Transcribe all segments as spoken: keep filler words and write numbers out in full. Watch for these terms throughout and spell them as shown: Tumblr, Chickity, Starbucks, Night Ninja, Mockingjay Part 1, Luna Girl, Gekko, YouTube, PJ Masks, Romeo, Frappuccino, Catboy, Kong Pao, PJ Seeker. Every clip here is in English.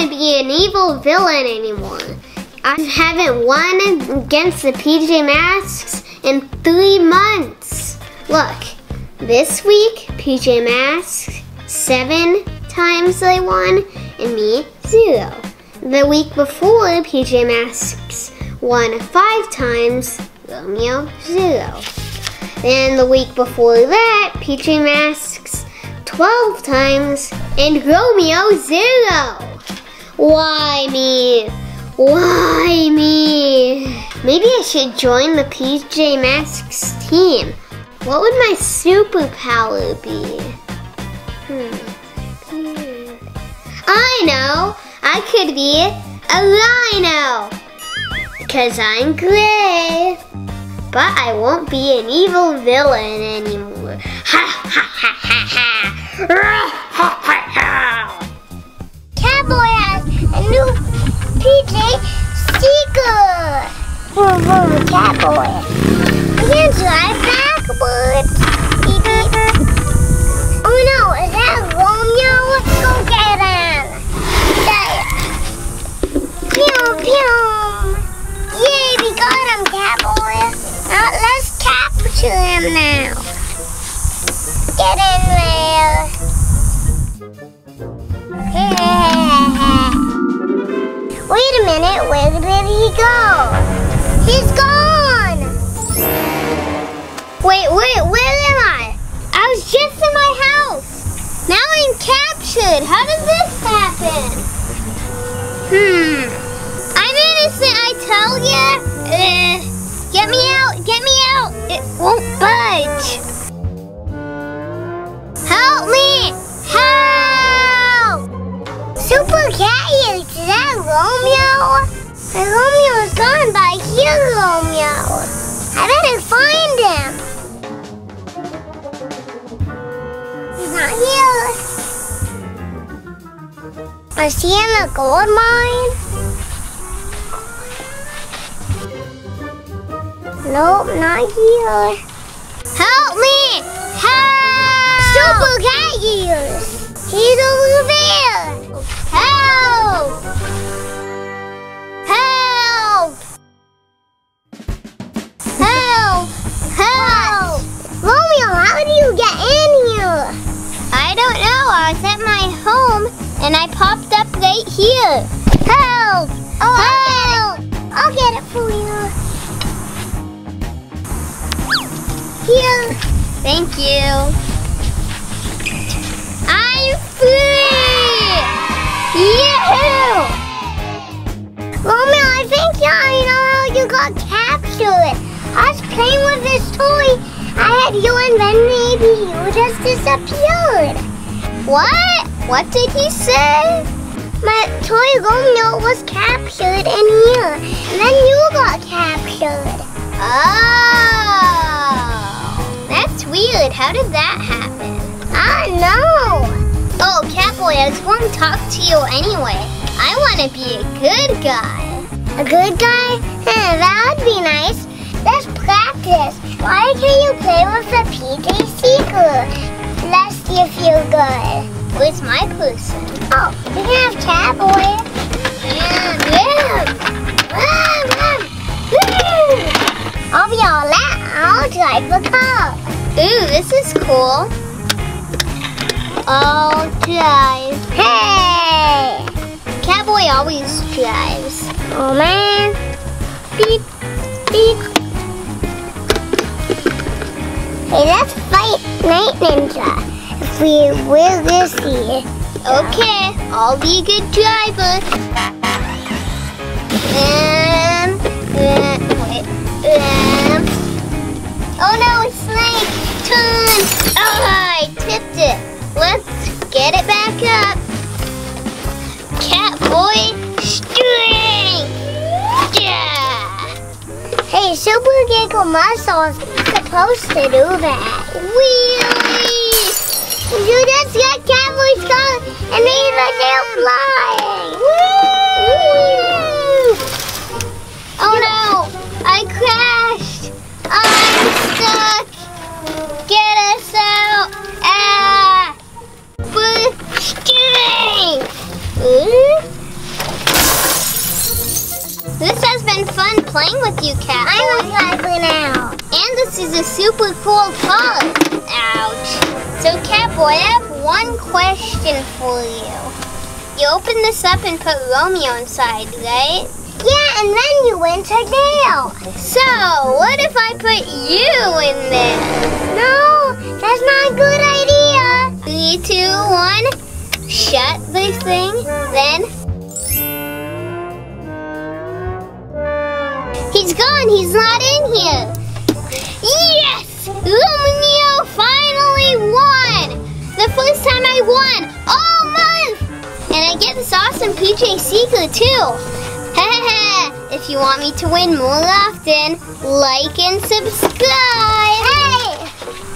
want to be an evil villain anymore. I haven't won against the P J Masks in three months. Look, this week, P J Masks, seven times they won, and me, zero. The week before, P J Masks won five times, Romeo, zero. Then the week before that, P J Masks, twelve times, and Romeo, zero. Why me? Why me? Maybe I should join the P J Masks team. What would my superpower be? Hmm. I know! I could be a rhino! Because I'm gray! But I won't be an evil villain anymore. Ha ha ha ha ha! Ha ha ha ha! Catboy has a new P J Seeker! Whoa, whoa, Catboy! We can drive back! Backwards. Oh no, is that Romeo? Let's go get him. Pew pew. Yay, we got him, Catboy. Now let's capture him now. Get in there. Wait a minute, where did he go? He's gone. Wait, wait, where am I? I was just in my house. Now I'm captured. How did this happen? Hmm. I'm innocent, I tell ya. Uh, get me out, get me out. It won't budge. Help me! Help! Super Catty, is that Romeo? Romeo is gone, but I hear Romeo. I better find him. Not here. Is he in a gold mine? Nope, not here. Help me! Help! Super Cat ears! He's over there! Help! Help! Help! Help! Romeo, how do you get in here? I don't know, I was at my home and I popped up right here. Help! Oh, help! I'll get it, I'll get it for you. Here. Thank you. I'm free! Yahoo! Romeo, I think I know how you got captured. I was playing with this toy. I had you and then maybe you just disappeared. What? What did he say? My toy Romeo was captured in here. And then you got captured. Oh. That's weird. How did that happen? I don't know. Oh, Catboy, I was going to talk to you anyway. I want to be a good guy. A good guy? Yeah, that would be nice. Let's practice. Why can't you play with the P J Seeker? Let's see if you're good. Where's my person? Oh, you can have Catboy. Yeah, yeah. Run, run. Woo! I'll be all that. I'll drive the car. Ooh, this is cool. I'll drive. Hey! Catboy always drives. Oh, man. Beep, beep. Hey, let's fight Night Ninja if we will this year. Okay, I'll be a good driver. Um, uh, wait, um. Oh no, it's like turn. Oh, I tipped it. Let's get it back up. Catboy, strength. Yeah. Hey, Super Gekko muscles. Supposed to do that. Really? You just got Catboy's car and leave a nail flying. Woo! Oh no! I crashed! I'm stuck! Get us out! Ah! Boo! Strength! playing with you, Catboy. I'm a Catboy now. And this is a super cool pug. Ouch. So, Catboy, I have one question for you. You open this up and put Romeo inside, right? Yeah, and then you enter Dale. So, what if I put you in there? No, that's not a good idea. Three, two, one. Shut this thing, then... He's gone, he's not in here. Yes! Romeo finally won! The first time I won all month! And I get this awesome P J Seeker, too. If you want me to win more often, like and subscribe. Hey!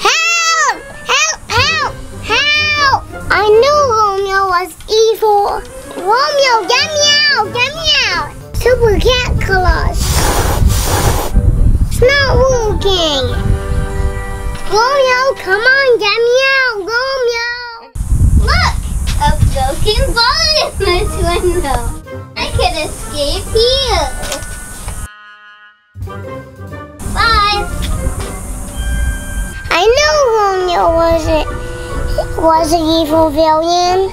Help! Help! Help! Help! I knew Romeo was evil. Romeo, get me out! Get me out! Super cat colors. It's not working. Romeo, come on, get me out, Romeo! Look! A broken ball in this window. I can escape here. Bye. I knew Romeo was a, was an evil villain.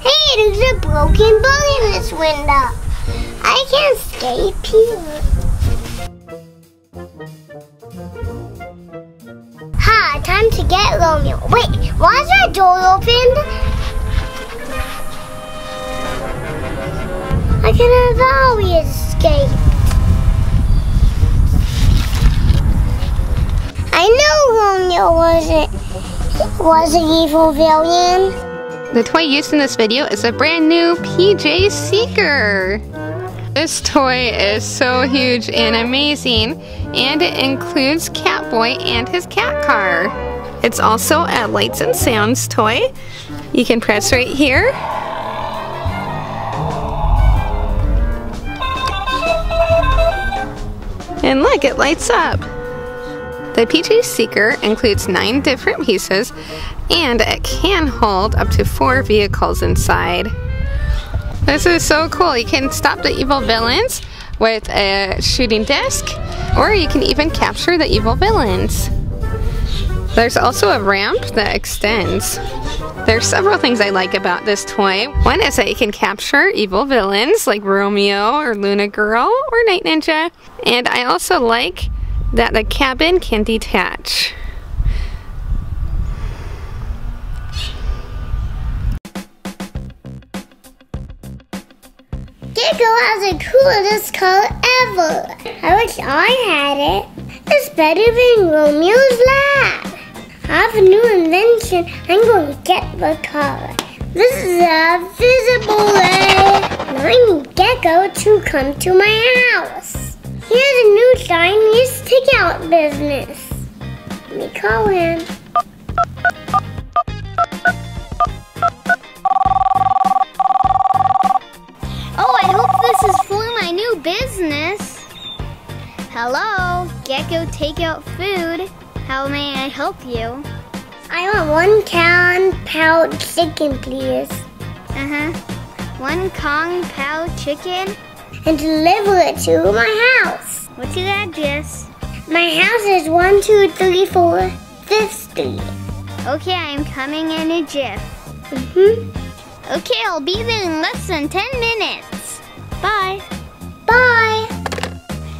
Hey, there's a broken bug in this window. I can escape here. Ha! Time to get Romeo. Wait. Why is that door open? I can have always escaped. I knew Romeo was a, was an evil villain. The toy used in this video is a brand new P J Seeker. This toy is so huge and amazing, and it includes Catboy and his cat car. It's also a lights and sounds toy. You can press right here. And look, it lights up. The P J Seeker includes nine different pieces, and it can hold up to four vehicles inside. This is so cool. You can stop the evil villains with a shooting disc, or you can even capture the evil villains. There's also a ramp that extends. There's several things I like about this toy. One is that you can capture evil villains like Romeo or Luna Girl or Night Ninja. And I also like that the cabin can detach. Gekko has the coolest car ever. I wish I had it. It's better than Romeo's lab. I have a new invention. I'm going to get the car. This is a visible way. I need Gekko to come to my house. He has a new Chinese takeout business. Let me call him. Oh, I hope this is for my new business. Hello, Gekko Takeout Food. How may I help you? I want one Kong Pao chicken, please. Uh-huh. One Kong Pao chicken? And deliver it to my house. What's your address? My house is one two three four Fifth Street. Okay, I'm coming in a jiff. Mm-hmm. Okay, I'll be there in less than ten minutes. Bye. Bye.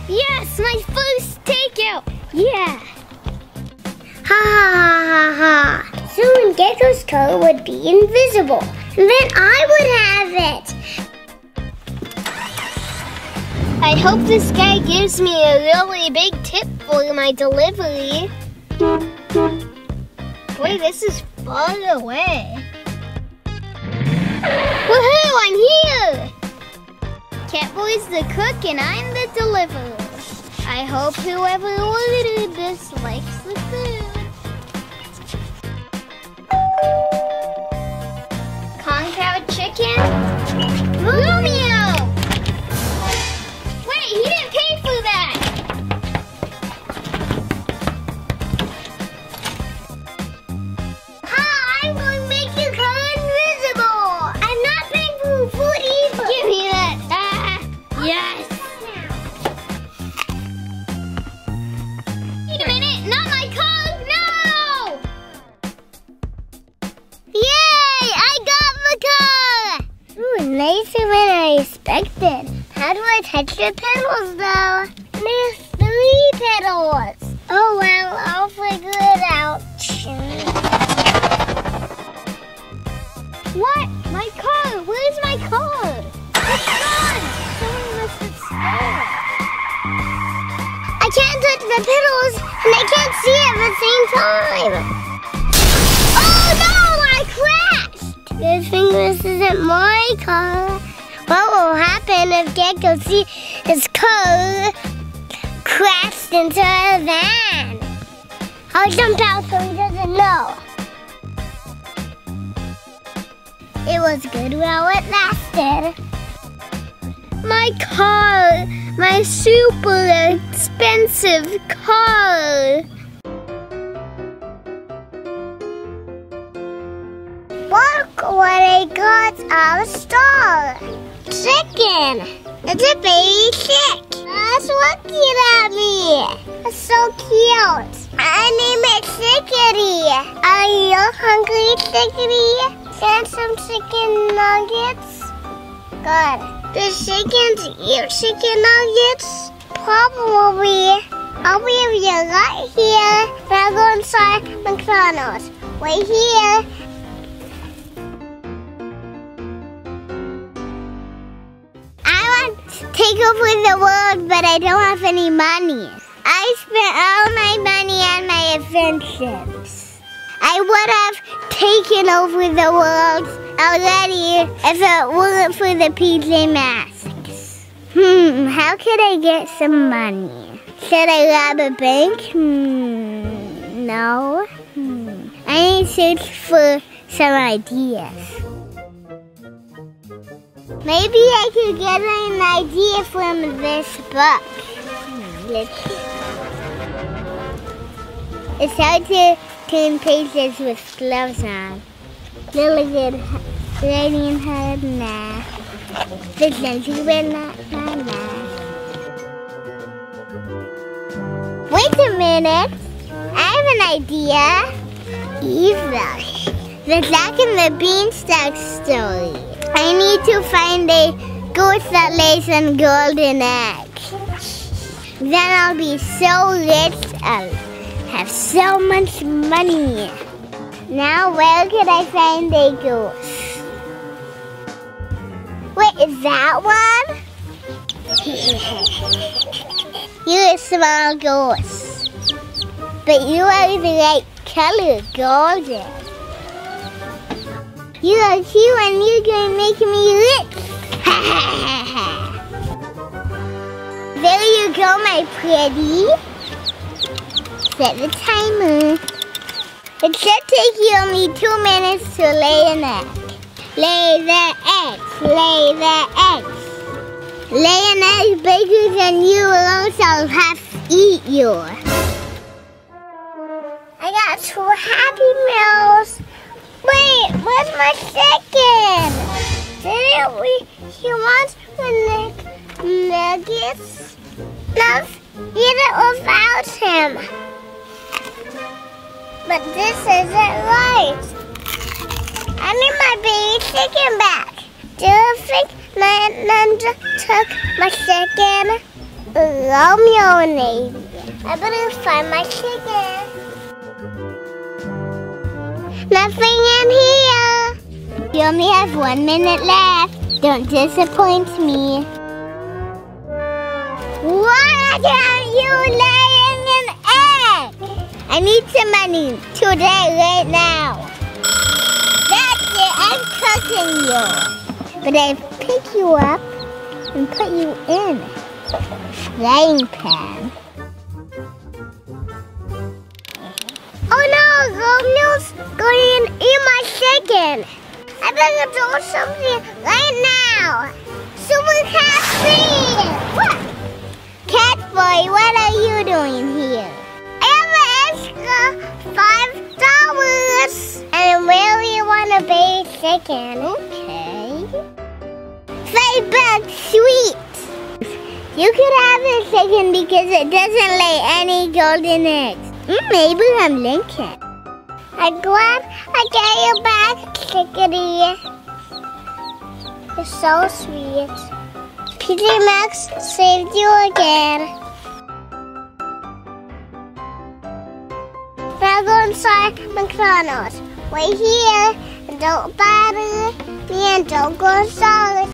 Yes, my first takeout. Yeah. Ha ha ha ha ha. Soon Gekko's car would be invisible. And then I would have it. I hope this guy gives me a really big tip for my delivery. Boy, this is far away. Woohoo, I'm here! Catboy's the cook and I'm the deliverer. I hope whoever ordered this likes the food. Kong Pao chicken? Romeo! Wait, he didn't pay for that! Ha! I'm going to make you come invisible! I'm not paying for food either! extra petals though. There's three petals. Oh well, I'll figure it out. What? My card? Where's my card? It's gone. Someone must have stolen it. I can't touch the petals and I can't see at the same time. Oh no! I crashed. Good thing this isn't my car. What will happen if Gekko sees his car crashed into a van? I'll jump out so he doesn't know. It was good while it lasted. My car, my super expensive car. Look what I got out of the store. Chicken! It's a baby chick! That's looking at me! It's so cute! I name it Chickity! Are you hungry, Chickity? Want some chicken nuggets? Good. Do chickens eat chicken nuggets? Probably. I'll be right here. I'll go inside McDonald's. Wait here. Take over the world, but I don't have any money. I spent all my money on my adventures. I would have taken over the world already if it weren't for the P J Masks. Hmm, how could I get some money? Should I rob a bank? Hmm, no. Hmm. I need to search for some ideas. Maybe I could get an idea from this book. Let's see. It's how to turn pages with gloves on. Really good writing hard now. This is not now. Wait a minute. I have an idea. Evil. The Jack and the Beanstalk story. I need to find a goose that lays a golden egg. Then I'll be so rich, I'll have so much money. Now where could I find a goose? Wait, is that one? You're a small goose. But you are the right color, golden. You are cute and you're going to make me rich. There you go, my pretty. Set the timer. It should take you only two minutes to lay an egg. Lay the eggs. Lay the eggs. Lay an egg bigger than you will also have to eat you. I got two Happy Meals. Wait, where's my chicken? Didn't we, he wants the nuggets? Let's eat it without him. But this isn't right. I need my baby chicken back. Do you think Night Ninja took my chicken? Romeo and Amy. I better find my chicken. Nothing in here. You only have one minute left. Don't disappoint me. What are you laying an egg? I need some money today, right now. That's it, I'm cooking you. But I pick you up and put you in a frying pan. Oh no, Romeo's going to eat my chicken. I better do something right now. Super caffeine. What? Catboy, what are you doing here? I have an extra five dollars. I really want a baby chicken. Okay. Five bucks, sweet. You could have a chicken because it doesn't lay any golden eggs. Maybe I'm Lincoln. I'm glad I got you back, Chickity. You're so sweet. P J Masks saved you again. Now go inside McDonald's. Wait here and don't bother me and don't go inside.